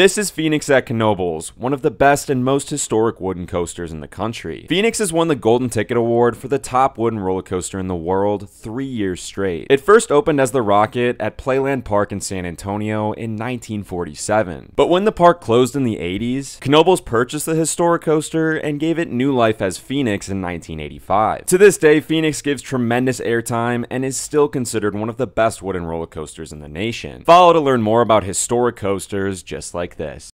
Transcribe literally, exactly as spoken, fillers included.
This is Phoenix at Knoebels, one of the best and most historic wooden coasters in the country. Phoenix has won the Golden Ticket Award for the top wooden roller coaster in the world three years straight. It first opened as the Rocket at Playland Park in San Antonio in nineteen forty-seven. But when the park closed in the eighties, Knoebels purchased the historic coaster and gave it new life as Phoenix in nineteen eighty-five. To this day, Phoenix gives tremendous airtime and is still considered one of the best wooden roller coasters in the nation. Follow to learn more about historic coasters just like like this.